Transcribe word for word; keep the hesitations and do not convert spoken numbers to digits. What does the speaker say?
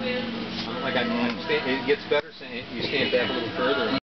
Yeah. Like I, I stand, it gets better. You stand back a little further.